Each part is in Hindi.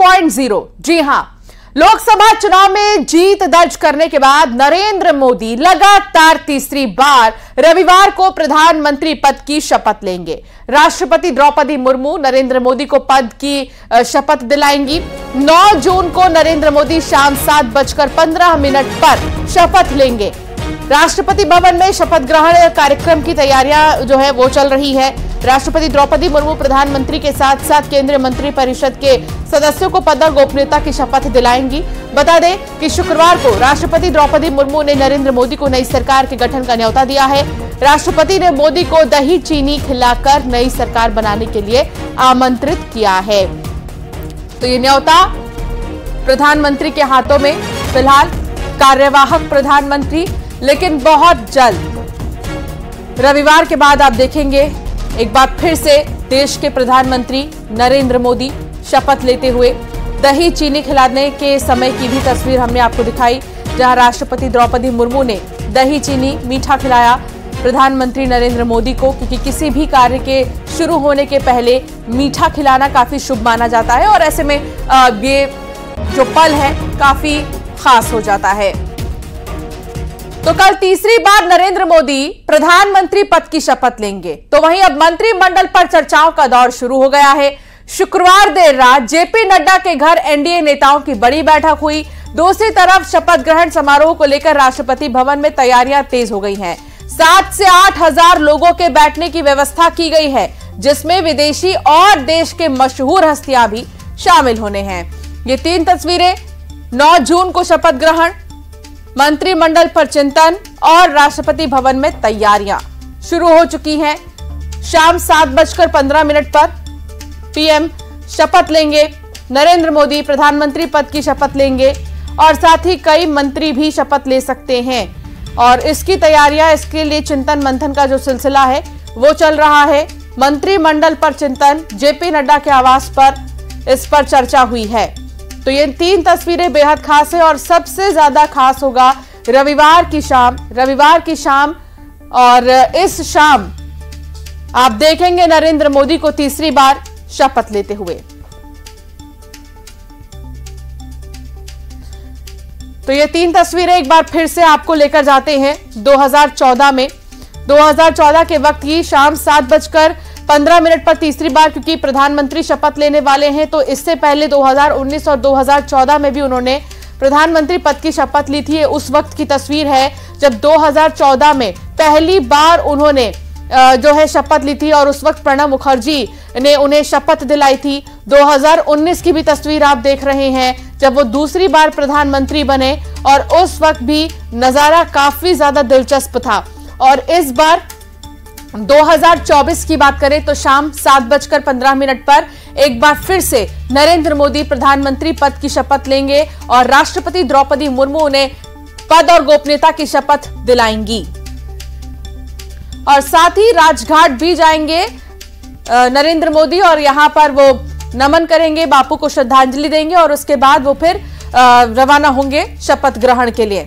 3.0। जी हां, लोकसभा चुनाव में जीत दर्ज करने के बाद नरेंद्र मोदी लगातार तीसरी बार रविवार को प्रधानमंत्री पद की शपथ लेंगे। राष्ट्रपति द्रौपदी मुर्मू नरेंद्र मोदी को पद की शपथ दिलाएंगी। 9 जून को नरेंद्र मोदी शाम 7:15 पर शपथ लेंगे। राष्ट्रपति भवन में शपथ ग्रहण कार्यक्रम की तैयारियां जो है वो चल रही है। राष्ट्रपति द्रौपदी मुर्मू प्रधानमंत्री के साथ साथ केंद्रीय मंत्री परिषद के सदस्यों को पद और गोपनीयता की शपथ दिलाएंगी। बता दें कि शुक्रवार को राष्ट्रपति द्रौपदी मुर्मू ने नरेंद्र मोदी को नई सरकार के गठन का न्यौता दिया है। राष्ट्रपति ने मोदी को दही चीनी खिलाकर नई सरकार बनाने के लिए आमंत्रित किया है। तो ये न्यौता प्रधानमंत्री के हाथों में फिलहाल, कार्यवाहक प्रधानमंत्री, लेकिन बहुत जल्द रविवार के बाद आप देखेंगे एक बार फिर से देश के प्रधानमंत्री नरेंद्र मोदी शपथ लेते हुए। दही चीनी खिलाने के समय की भी तस्वीर हमने आपको दिखाई, जहां राष्ट्रपति द्रौपदी मुर्मू ने दही चीनी मीठा खिलाया प्रधानमंत्री नरेंद्र मोदी को, क्योंकि किसी भी कार्य के शुरू होने के पहले मीठा खिलाना काफी शुभ माना जाता है और ऐसे में ये जो पल है काफी खास हो जाता है। तो कल तीसरी बार नरेंद्र मोदी प्रधानमंत्री पद की शपथ लेंगे। तो वहीं अब मंत्रिमंडल पर चर्चाओं का दौर शुरू हो गया है। शुक्रवार देर रात जेपी नड्डा के घर एनडीए नेताओं की बड़ी बैठक हुई। दूसरी तरफ शपथ ग्रहण समारोह को लेकर राष्ट्रपति भवन में तैयारियां तेज हो गई हैं। 7 से 8 हजार लोगों के बैठने की व्यवस्था की गई है, जिसमें विदेशी और देश के मशहूर हस्तियां भी शामिल होने हैं। ये 3 तस्वीरें, 9 जून को शपथ ग्रहण, मंत्रिमंडल पर चिंतन और राष्ट्रपति भवन में तैयारियां शुरू हो चुकी हैं। शाम 7:15 पर पीएम शपथ लेंगे। नरेंद्र मोदी प्रधानमंत्री पद की शपथ लेंगे और साथ ही कई मंत्री भी शपथ ले सकते हैं और इसकी तैयारियां, इसके लिए चिंतन मंथन का जो सिलसिला है वो चल रहा है। मंत्रिमंडल पर चिंतन, जेपी नड्डा के आवास पर इस पर चर्चा हुई है। तो ये 3 तस्वीरें बेहद खास है और सबसे ज्यादा खास होगा रविवार की शाम और इस शाम आप देखेंगे नरेंद्र मोदी को तीसरी बार शपथ लेते हुए। तो ये 3 तस्वीरें एक बार फिर से आपको लेकर जाते हैं 2014 में। 2014 के वक्त की शाम 7:15 पर तीसरी बार, क्योंकि प्रधानमंत्री शपथ लेने वाले हैं, तो इससे पहले 2019 और 2014 में भी उन्होंने प्रधानमंत्री पद की शपथ ली थी। उस वक्त की तस्वीर है जब 2014 में पहली बार उन्होंने जो है शपथ ली थी और उस वक्त प्रणब मुखर्जी ने उन्हें शपथ दिलाई थी। 2019 की भी तस्वीर आप देख रहे हैं जब वो दूसरी बार प्रधानमंत्री बने और उस वक्त भी नजारा काफी ज्यादा दिलचस्प था। और इस बार 2024 की बात करें तो शाम 7:15 पर एक बार फिर से नरेंद्र मोदी प्रधानमंत्री पद की शपथ लेंगे और राष्ट्रपति द्रौपदी मुर्मू ने पद और गोपनीयता की शपथ दिलाएंगी और साथ ही राजघाट भी जाएंगे नरेंद्र मोदी और यहां पर वो नमन करेंगे, बापू को श्रद्धांजलि देंगे और उसके बाद वो फिर रवाना होंगे शपथ ग्रहण के लिए।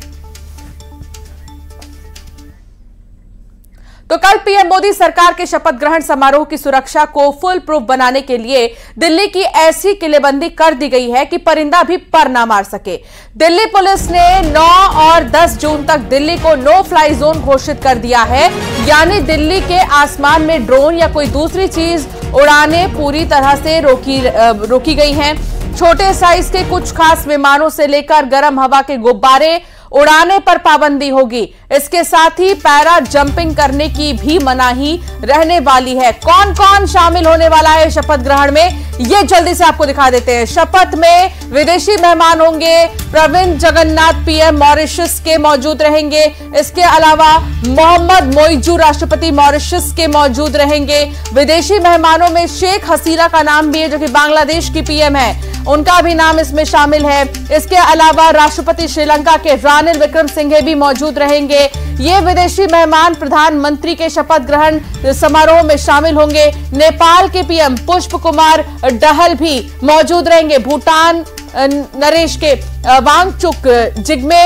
तो कल पीएम मोदी सरकार के शपथ ग्रहण समारोह की सुरक्षा को फुल प्रूफ बनाने के लिए दिल्ली की ऐसी किलेबंदी कर दी गई है कि परिंदा भी पर ना मार सके। दिल्ली पुलिस ने 9 और 10 जून तक दिल्ली को नो फ्लाई जोन घोषित कर दिया है, यानी दिल्ली के आसमान में ड्रोन या कोई दूसरी चीज उड़ाने पूरी तरह से रोकी गई हैं। छोटे साइज के कुछ खास विमानों से लेकर गर्म हवा के गुब्बारे उड़ाने पर पाबंदी होगी। इसके साथ ही पैरा जंपिंग करने की भी मनाही रहने वाली है। कौन कौन शामिल होने वाला है शपथ ग्रहण में, ये जल्दी से आपको दिखा देते हैं। शपथ में विदेशी मेहमान होंगे। प्रविंद जगन्नाथ पीएम मॉरिशस के मौजूद रहेंगे। इसके अलावा मोहम्मद मोईजू राष्ट्रपति मॉरिशस के मौजूद रहेंगे। विदेशी मेहमानों में शेख हसीना का नाम भी है, जो कि बांग्लादेश की पीएम है, उनका भी नाम इसमें शामिल है। इसके अलावा राष्ट्रपति श्रीलंका के रानिल विक्रम सिंघे भी मौजूद रहेंगे। ये विदेशी मेहमान प्रधानमंत्री के शपथ ग्रहण समारोह में शामिल होंगे। नेपाल के पीएम पुष्प कुमार डहल भी मौजूद रहेंगे। भूटान नरेश के वांगचुक, जिगमे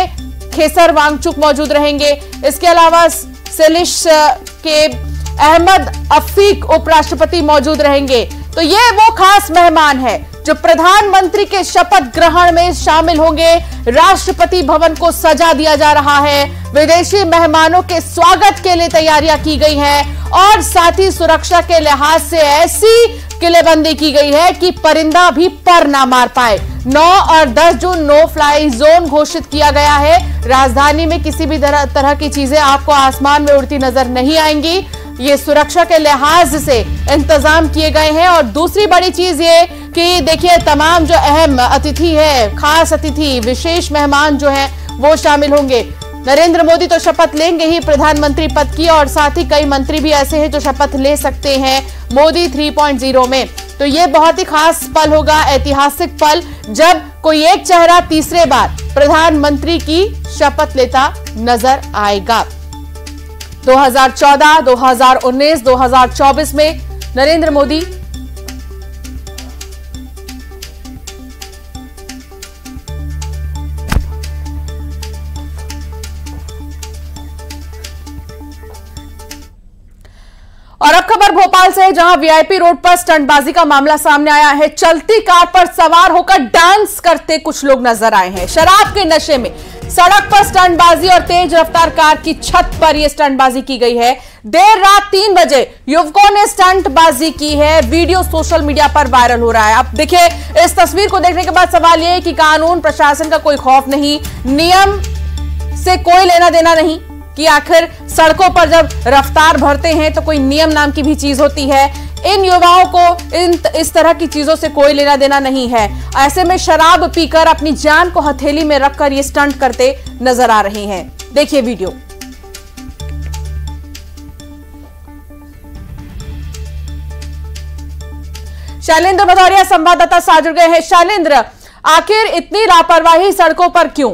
खेसर वांगचुक मौजूद रहेंगे। इसके अलावा सेलिश के अहमद अफीक उपराष्ट्रपति मौजूद रहेंगे। तो ये वो खास मेहमान है जो प्रधानमंत्री के शपथ ग्रहण में शामिल होंगे। राष्ट्रपति भवन को सजा दिया जा रहा है, विदेशी मेहमानों के स्वागत के लिए तैयारियां की गई हैं और साथ ही सुरक्षा के लिहाज से ऐसी किलेबंदी की गई है कि परिंदा भी पर ना मार पाए। 9 और 10 जून नो फ्लाई जोन घोषित किया गया है। राजधानी में किसी भी तरह की चीजें आपको आसमान में उड़ती नजर नहीं आएंगी। ये सुरक्षा के लिहाज से इंतजाम किए गए हैं। और दूसरी बड़ी चीज ये कि देखिए, तमाम जो अहम अतिथि है, खास अतिथि, विशेष मेहमान जो है वो शामिल होंगे। नरेंद्र मोदी तो शपथ लेंगे ही प्रधानमंत्री पद की, और साथ ही कई मंत्री भी ऐसे हैं जो शपथ ले सकते हैं मोदी 3.0 में। तो ये बहुत ही खास पल होगा, ऐतिहासिक पल, जब कोई एक चेहरा तीसरे बार प्रधानमंत्री की शपथ लेता नजर आएगा। 2014, 2019, 2024 में नरेंद्र मोदी और अब खबर भोपाल से है, जहां वीआईपी रोड पर स्टंटबाजी का मामला सामने आया है। चलती कार पर सवार होकर डांस करते कुछ लोग नजर आए हैं। शराब के नशे में सड़क पर स्टंटबाजी और तेज रफ्तार कार की छत पर यह स्टंटबाजी की गई है। देर रात 3 बजे युवकों ने स्टंटबाजी की है। वीडियो सोशल मीडिया पर वायरल हो रहा है। आप देखिए, इस तस्वीर को देखने के बाद सवाल यह है कि कानून प्रशासन का कोई खौफ नहीं, नियम से कोई लेना देना नहीं, कि आखिर सड़कों पर जब रफ्तार भरते हैं तो कोई नियम नाम की भी चीज होती है। इन युवाओं को इस तरह की चीजों से कोई लेना देना नहीं है। ऐसे में शराब पीकर अपनी जान को हथेली में रखकर ये स्टंट करते नजर आ रहे हैं। देखिए वीडियो। शैलेंद्र बतारिया संवाददाता साथ जुड़ गए हैं। शैलेंद्र, आखिर इतनी लापरवाही सड़कों पर क्यों?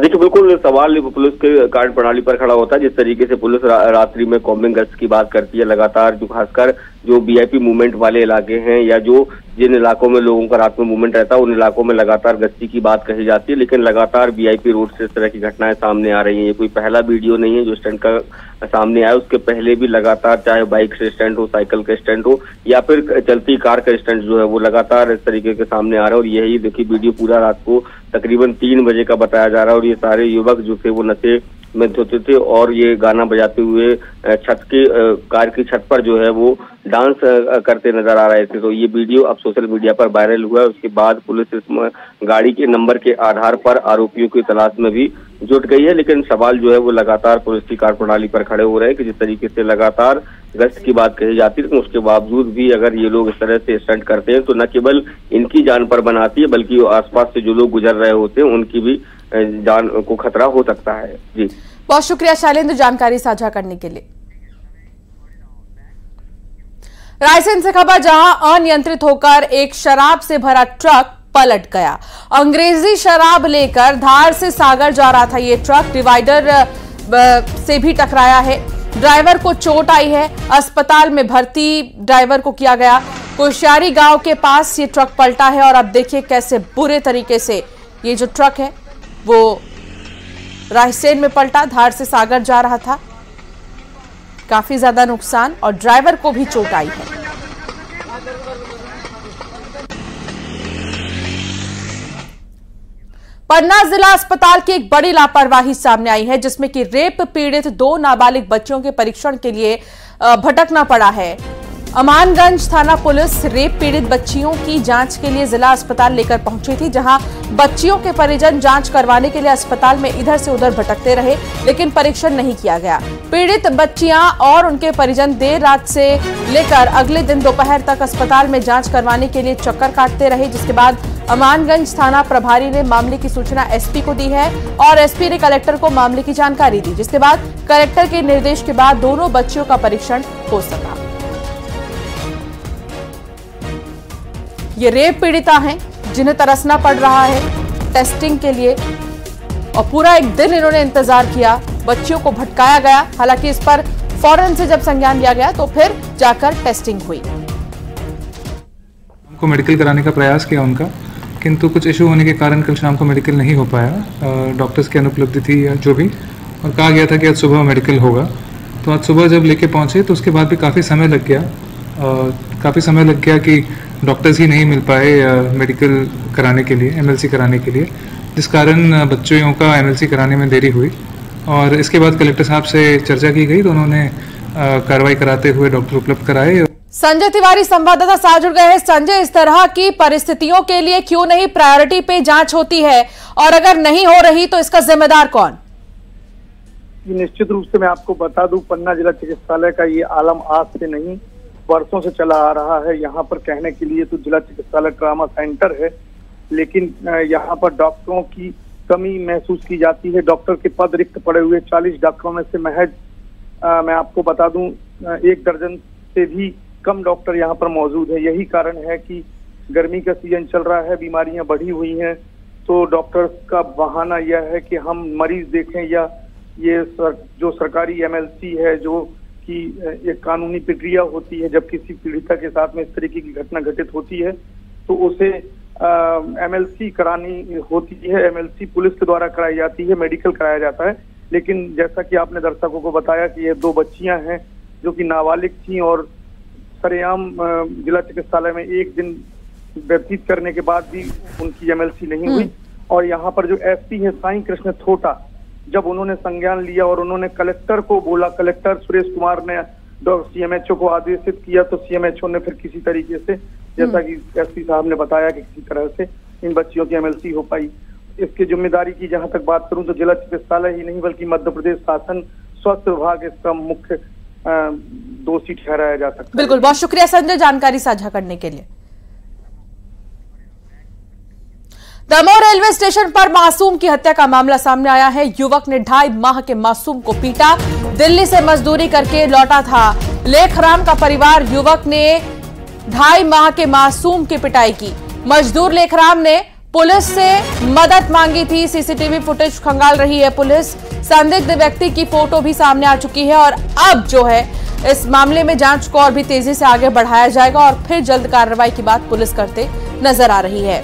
देखिए, बिल्कुल सवाल पुलिस के कार्य प्रणाली पर खड़ा होता है। जिस तरीके से पुलिस रात्रि में कॉम्बिंग गश्त की बात करती है, लगातार जो खासकर जो वीआईपी मूवमेंट वाले इलाके हैं या जो जिन इलाकों में लोगों का रात में मूवमेंट रहता है, उन इलाकों में लगातार गश्ती की बात कही जाती है। लेकिन लगातार वीआईपी रोड से इस तरह की घटनाएं सामने आ रही हैं। ये कोई पहला वीडियो नहीं है जो स्टंट का सामने आया। उसके पहले भी लगातार, चाहे बाइक से स्टंट हो, साइकिल का स्टंट हो या फिर चलती कार का स्टंट जो है, वो लगातार इस तरीके के सामने आ रहा है। और यही देखिए वीडियो पूरा रात को तकरीबन 3 बजे का बताया जा रहा है। और ये सारे युवक जो थे वो नशे में धोते थे और ये गाना बजाते हुए छत की कार की छत पर जो है वो डांस करते नजर आ रहे थे। तो ये वीडियो अब सोशल मीडिया पर वायरल हुआ है। उसके बाद पुलिस इस गाड़ी के नंबर के आधार पर आरोपियों की तलाश में भी जुट गई है। लेकिन सवाल जो है वो लगातार पुलिस की कार्य प्रणाली पर खड़े हो रहे हैं कि जिस तरीके से लगातार गश्त की बात कही जाती है, लेकिन उसके बावजूद भी अगर ये लोग इस तरह से स्टंट करते हैं तो न केवल इनकी जान पर बनाती है, बल्कि आसपास से जो लोग गुजर रहे होते हैं उनकी भी जान को खतरा हो सकता है। जी, बहुत शुक्रिया शैलेंद्र जानकारी साझा करने के लिए। रायसेन से खबर, जहां अनियंत्रित होकर एक शराब से भरा ट्रक पलट गया। अंग्रेजी शराब लेकर धार से सागर जा रहा था ये ट्रक। डिवाइडर से भी टकराया है। ड्राइवर को चोट आई है। अस्पताल में भर्ती ड्राइवर को किया गया। कोश्यारी गांव के पास ये ट्रक पलटा है और अब देखिए कैसे बुरे तरीके से ये जो ट्रक है वो रायसेन में पलटा, धार से सागर जा रहा था। काफी ज्यादा नुकसान और ड्राइवर को भी चोट आई है। पन्ना जिला अस्पताल की एक बड़ी लापरवाही सामने आई है, जिसमें कि रेप पीड़ित 2 नाबालिग बच्चियों के परीक्षण के लिए भटकना पड़ा है। अमानगंज थाना पुलिस रेप पीड़ित बच्चियों की जांच के लिए जिला अस्पताल लेकर पहुंची थी, जहां बच्चियों के परिजन जांच करवाने के लिए अस्पताल में इधर से उधर भटकते रहे, लेकिन परीक्षण नहीं किया गया। पीड़ित बच्चियां और उनके परिजन देर रात से लेकर अगले दिन दोपहर तक अस्पताल में जांच करवाने के लिए चक्कर काटते रहे, जिसके बाद अमानगंज थाना प्रभारी ने मामले की सूचना एसपी को दी है और एसपी ने कलेक्टर को मामले की जानकारी दी, जिसके बाद कलेक्टर के निर्देश के बाद दोनों बच्चियों का परीक्षण हो सका। ये रेप पीड़िता हैं जिन्हें तरसना पड़ रहा है टेस्टिंग के लिए, और पूरा एक दिन इन्होंने इंतजार किया। बच्चियों को भटकाया गया, हालांकि इस पर फौरन से जब संज्ञान लिया गया तो फिर जाकर टेस्टिंग हुई। हमको मेडिकल कराने का प्रयास किया उनका, किंतु कुछ इशू होने के कारण कल शाम को मेडिकल नहीं हो पाया। डॉक्टर्स की अनुपलब्धि थी या जो भी, और कहा गया था कि आज सुबह मेडिकल होगा। तो आज सुबह जब लेके पहुँचे तो उसके बाद भी काफ़ी समय लग गया कि डॉक्टर्स ही नहीं मिल पाए मेडिकल कराने के लिए, एमएलसी कराने के लिए, जिस कारण बच्चों का एमएलसी कराने में देरी हुई। और इसके बाद कलेक्टर साहब से चर्चा की गई तो उन्होंने कार्रवाई कराते हुए डॉक्टर उपलब्ध कराए। संजय तिवारी संवाददाता साथ जुड़ गए हैं। संजय, इस तरह की परिस्थितियों के लिए क्यों नहीं प्रायोरिटी पे जांच होती है, और अगर नहीं हो रही तो इसका जिम्मेदार कौन? निश्चित रूप से मैं आपको बता दूं, पन्ना जिला चिकित्सालय का ये आलम आज से नहीं, वर्षों से चला आ रहा है। यहाँ पर कहने के लिए तो जिला चिकित्सालय ट्रामा सेंटर है, लेकिन यहाँ पर डॉक्टरों की कमी महसूस की जाती है। डॉक्टर के पद रिक्त पड़े हुए 40 डॉक्टरों में से महज मैं आपको बता दूं 1 दर्जन से भी कम डॉक्टर यहाँ पर मौजूद है। यही कारण है कि गर्मी का सीजन चल रहा है, बीमारियां बढ़ी हुई हैं, तो डॉक्टर्स का बहाना यह है कि हम मरीज देखें, या ये जो सरकारी एमएलसी है जो कि एक कानूनी प्रक्रिया होती है, जब किसी पीड़िता के साथ में इस तरीके की घटना घटित होती है तो उसे एमएलसी करानी होती है। एमएलसी पुलिस के द्वारा कराई जाती है, मेडिकल कराया जाता है। लेकिन जैसा कि आपने दर्शकों को बताया कि ये 2 बच्चियां हैं जो कि नाबालिग थीं और सरेआम जिला चिकित्सालय में 1 दिन व्यतीत करने के बाद भी उनकी एमएलसी नहीं हुई। और यहाँ पर जो एसपी है साई कृष्ण थोटा, जब उन्होंने संज्ञान लिया और उन्होंने कलेक्टर को बोला, कलेक्टर सुरेश कुमार ने सीएमएचओ को आदेशित किया, तो सीएमएचओ ने फिर किसी तरीके से, जैसा कि एसपी साहब ने बताया, कि किसी तरह से इन बच्चियों की एमएलसी हो पाई। इसकी जिम्मेदारी की जहां तक बात करूं तो जिला चिकित्सालय ही नहीं बल्कि मध्य प्रदेश शासन, स्वास्थ्य विभाग इसका मुख्य दोषी ठहराया जा सकता है। बिल्कुल, बहुत शुक्रिया संजय जानकारी साझा करने के लिए। दमोह रेलवे स्टेशन पर मासूम की हत्या का मामला सामने आया है। युवक ने 2.5 माह के मासूम को पीटा। दिल्ली से मजदूरी करके लौटा था लेखराम का परिवार। युवक ने 2.5 माह के मासूम की पिटाई की। मजदूर लेखराम ने पुलिस से मदद मांगी थी। सीसीटीवी फुटेज खंगाल रही है पुलिस। संदिग्ध व्यक्ति की फोटो भी सामने आ चुकी है और अब जो है इस मामले में जांच को और भी तेजी से आगे बढ़ाया जाएगा और फिर जल्द कार्रवाई की बात पुलिस करते नजर आ रही है।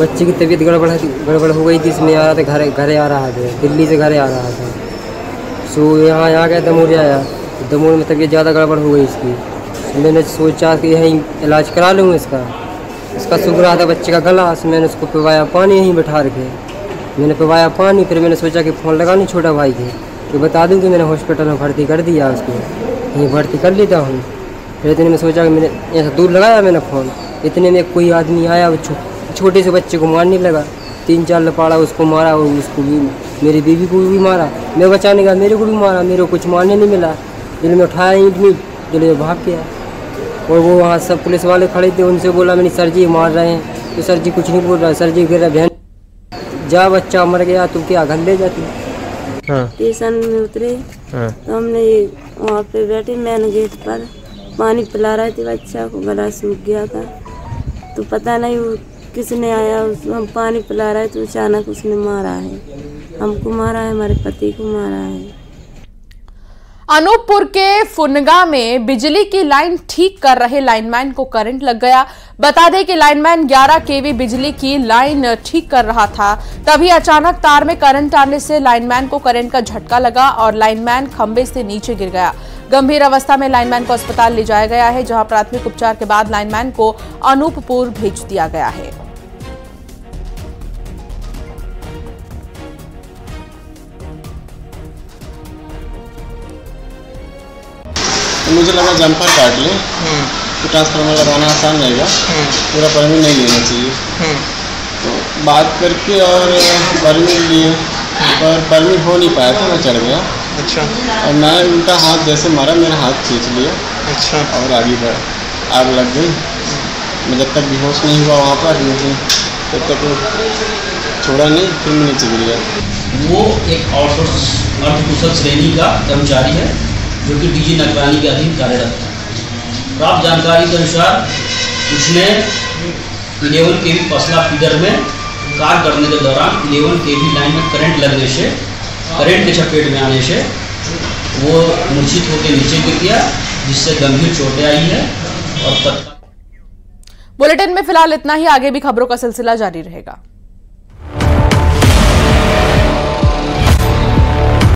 बच्चे की तबीयत गड़बड़ हो गई थी, इसमें आ रहा था, घरे आ रहा था, दिल्ली से घरे आ रहा था, सो यहाँ आ गया दमोह आया। दमोह में तबीयत ज़्यादा गड़बड़ हो गई इसकी। मैंने सोचा कि यहीं इलाज करा लूँ इसका सूख रहा था बच्चे का गला, मैंने उसको पिवाया पानी, यहीं बैठा रखे मैंने पिवाया पानी। फिर मैंने सोचा कि फ़ोन लगा लूँ छोटा भाई के, तो बता दूँ कि मैंने हॉस्पिटल में भर्ती कर दिया उसको, यहीं भर्ती कर लेता हूँ। फिर इतने में सोचा कि मैंने यहाँ दूर लगाया मैंने फ़ोन, इतने में कोई आदमी आया, वो छोटे से बच्चे को मारने लगा, 3-4 लपाड़ा उसको मारा, और उसको भी, मेरी बीवी को भी मारा, मैं बचाने का मेरे को भी मारा, मेरे को कुछ मारने नहीं मिला। दिल में उठाया ईंट में, दिल में भाग गया। और वो वहाँ सब पुलिस वाले खड़े थे, उनसे बोला मैंने सर जी मार रहे हैं, तो सर जी कुछ नहीं बोल रहा, सर जी कह रहा बहन जा बच्चा मर गया तुम क्या घर ले जाती। स्टेशन में उतरे तो हमने वहाँ पे बैठे, मैंने गेट पर पानी पिला रहे थे बच्चा को, गला सूख गया था, तो पता नहीं वो किसने आया, उसको हम पानी पिला रहे तो अचानक उसने मारा है, हमको मारा है, हमारे पति को मारा है। अनूपपुर के फुनगा में बिजली की लाइन ठीक कर रहे लाइनमैन को करंट लग गया। बता दें कि लाइनमैन 11 केवी बिजली की लाइन ठीक कर रहा था, तभी अचानक तार में करंट आने से लाइनमैन को करंट का झटका लगा और लाइनमैन खंबे से नीचे गिर गया। गंभीर अवस्था में लाइनमैन को अस्पताल ले जाया गया है, जहां प्राथमिक उपचार के बाद लाइनमैन को अनूपपुर भेज दिया गया है। मुझे लगा जम्पर काट लें तो ट्रांसफार्मर लगाना आसान रहेगा, पूरा परमिट नहीं लेना चाहिए, तो बात करके और परमिट लिए, पर परमिट हो नहीं पाया था, मैं चढ़ गया। अच्छा। और मैं उनका हाथ जैसे मारा, मेरा हाथ खींच लिया। अच्छा। और आगे बढ़ा, आग लग गई। मैं जब तक बेहोश नहीं हुआ वहाँ पर, मुझे तब तक छोड़ा नहीं, फिर मैं नीचे गिर गया। वो एक आउटसोर्स अर्धकुशल श्रेणी का कर्मचारी है जो कि डीजी नगरानी के अधीन कार्यरत था। प्राप्त जानकारी के अनुसार उसने 11 केवी पसला फीडर में कार्य करने के दौरान 11 केवी लाइन में करंट लगने से, करंट के चपेट में आने से वो मूर्छित होकर नीचे गिर गया, जिससे गंभीर चोटें आई है। और बुलेटिन में फिलहाल इतना ही, आगे भी खबरों का सिलसिला जारी रहेगा।